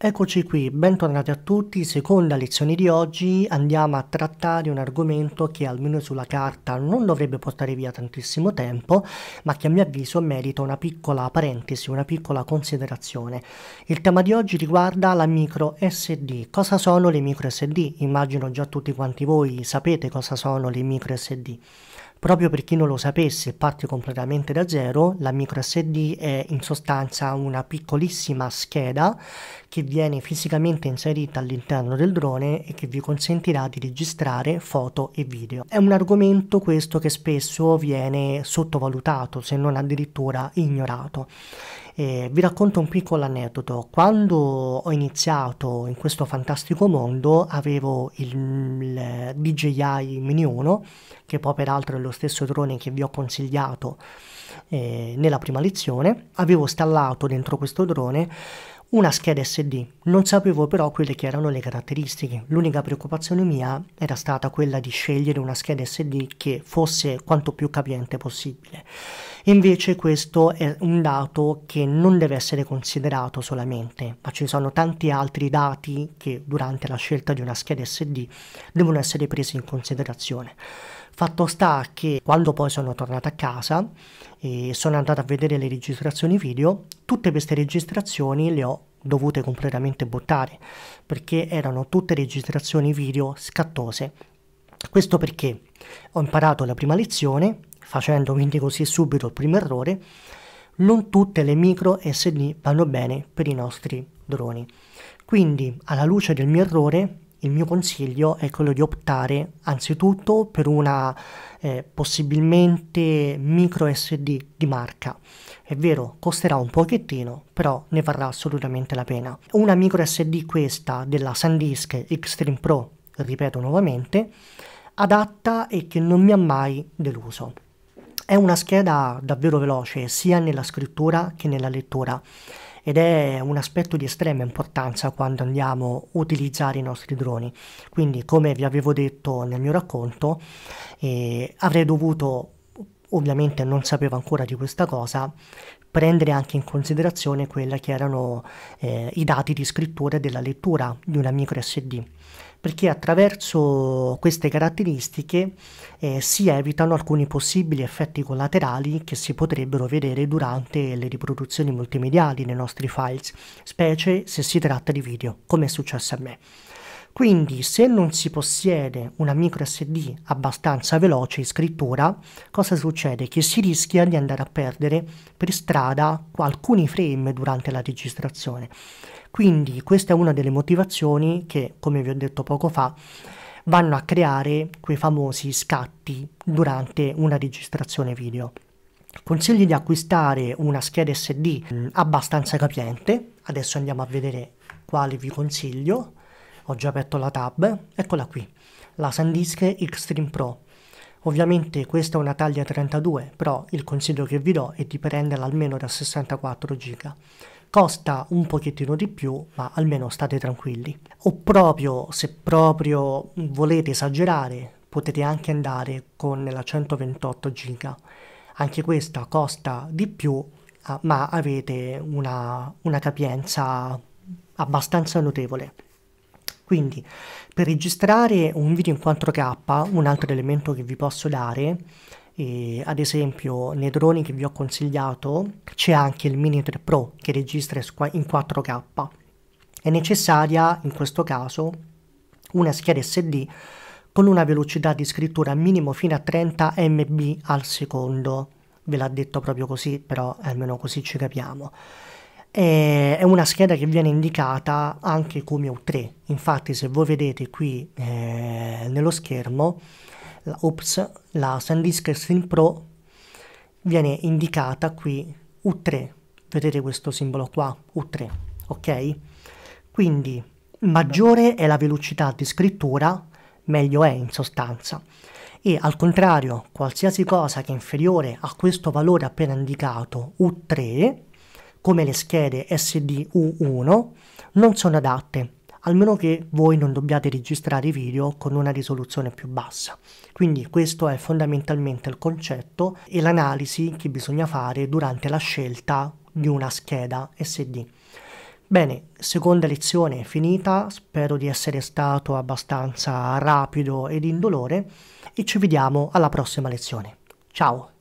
Eccoci qui, bentornati a tutti. Seconda lezione di oggi, andiamo a trattare un argomento che almeno sulla carta non dovrebbe portare via tantissimo tempo, ma che a mio avviso merita una piccola parentesi, una piccola considerazione. Il tema di oggi riguarda la micro SD. Cosa sono le micro SD? Immagino già tutti quanti voi sapete cosa sono le micro SD. Proprio per chi non lo sapesse, parte completamente da zero. La micro SD è in sostanza una piccolissima scheda che viene fisicamente inserita all'interno del drone e che vi consentirà di registrare foto e video. È un argomento questo che spesso viene sottovalutato, se non addirittura ignorato. Vi racconto un piccolo aneddoto. Quando ho iniziato in questo fantastico mondo avevo il DJI Mini 1, che poi peraltro è lo stesso drone che vi ho consigliato nella prima lezione. Avevo installato dentro questo drone una scheda SD, non sapevo però quelle che erano le caratteristiche. L'unica preoccupazione mia era stata quella di scegliere una scheda SD che fosse quanto più capiente possibile. Invece questo è un dato che non deve essere considerato solamente, ma ci sono tanti altri dati che durante la scelta di una scheda SD devono essere presi in considerazione. Fatto sta che quando poi sono tornato a casa e sono andato a vedere le registrazioni video, tutte queste registrazioni le ho dovute completamente buttare, perché erano tutte registrazioni video scattose. Questo perché ho imparato la prima lezione, facendo quindi così subito il primo errore: non tutte le micro SD vanno bene per i nostri droni. Quindi, alla luce del mio errore, il mio consiglio è quello di optare anzitutto per una possibilmente micro SD di marca. È vero, costerà un pochettino, però ne varrà assolutamente la pena. Una micro SD questa della SanDisk Extreme Pro, ripeto nuovamente, adatta e che non mi ha mai deluso. È una scheda davvero veloce sia nella scrittura che nella lettura, ed è un aspetto di estrema importanza quando andiamo a utilizzare i nostri droni. Quindi, come vi avevo detto nel mio racconto, avrei dovuto, ovviamente non sapevo ancora di questa cosa, prendere anche in considerazione quella che erano i dati di scrittura e della lettura di una micro SD, perché attraverso queste caratteristiche si evitano alcuni possibili effetti collaterali che si potrebbero vedere durante le riproduzioni multimediali nei nostri files, specie se si tratta di video, come è successo a me. Quindi, se non si possiede una micro SD abbastanza veloce in scrittura, cosa succede? Che si rischia di andare a perdere per strada alcuni frame durante la registrazione. Quindi questa è una delle motivazioni che, come vi ho detto poco fa, vanno a creare quei famosi scatti durante una registrazione video. Consiglio di acquistare una scheda SD abbastanza capiente. Adesso andiamo a vedere quale vi consiglio. Ho già aperto la tab, eccola qui, la SanDisk Extreme Pro. Ovviamente questa è una taglia 32, però il consiglio che vi do è di prenderla almeno da 64 giga. Costa un pochettino di più, ma almeno state tranquilli. O proprio, se proprio volete esagerare, potete anche andare con la 128 giga. Anche questa costa di più, ma avete una capienza abbastanza notevole. Quindi, per registrare un video in 4K, un altro elemento che vi posso dare, ad esempio nei droni che vi ho consigliato c'è anche il Mini 3 Pro che registra in 4K. È necessaria in questo caso una scheda SD con una velocità di scrittura minimo fino a 30 MB al secondo. Ve l'ha detto proprio così, però almeno così ci capiamo. È una scheda che viene indicata anche come U3, infatti se voi vedete qui nello schermo la SanDisk Extreme Pro viene indicata qui U3, vedete questo simbolo qua, U3, ok? Quindi maggiore è la velocità di scrittura, meglio è in sostanza. E al contrario, qualsiasi cosa che è inferiore a questo valore appena indicato U3, come le schede SD U1, non sono adatte, almeno che voi non dobbiate registrare video con una risoluzione più bassa. Quindi questo è fondamentalmente il concetto e l'analisi che bisogna fare durante la scelta di una scheda SD. Bene, seconda lezione finita, spero di essere stato abbastanza rapido ed indolore e ci vediamo alla prossima lezione. Ciao!